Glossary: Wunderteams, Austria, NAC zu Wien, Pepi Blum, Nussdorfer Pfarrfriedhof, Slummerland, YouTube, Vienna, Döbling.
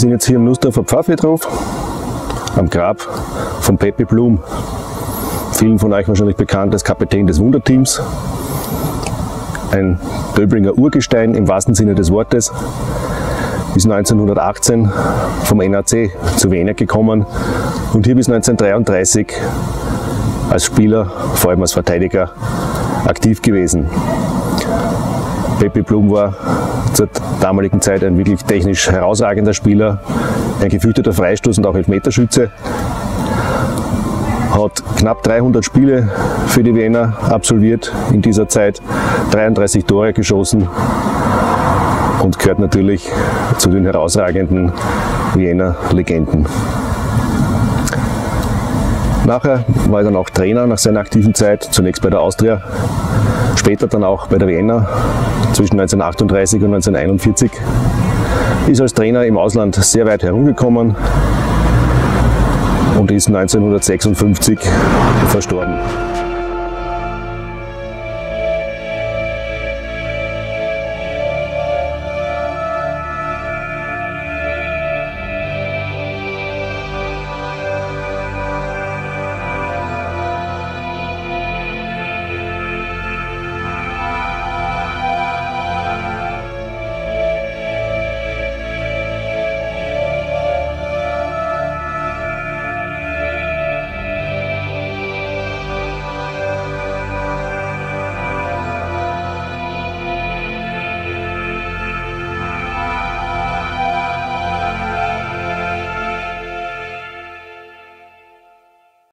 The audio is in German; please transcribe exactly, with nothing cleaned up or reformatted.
sind jetzt hier im Nussdorfer Pfarrfriedhof, am Grab von Pepi Blum. Vielen von euch wahrscheinlich bekannt als Kapitän des Wunderteams. Ein Döblinger Urgestein im wahrsten Sinne des Wortes. Bis neunzehnhundertachtzehn vom N A C zu Wien gekommen und hier bis neunzehnhundertdreiunddreißig als Spieler, vor allem als Verteidiger, aktiv gewesen. Pepi Blum war zur damaligen Zeit ein wirklich technisch herausragender Spieler, ein gefürchteter Freistoß- und auch Elfmeterschütze. Hat knapp dreihundert Spiele für die Wiener absolviert in dieser Zeit, dreiunddreißig Tore geschossen und gehört natürlich zu den herausragenden Wiener Legenden. Nachher war er dann auch Trainer nach seiner aktiven Zeit, zunächst bei der Austria, später dann auch bei der Vienna zwischen neunzehnhundertachtunddreißig und neunzehnhunderteinundvierzig. Ist als Trainer im Ausland sehr weit herumgekommen und ist neunzehnhundertsechsundfünfzig verstorben.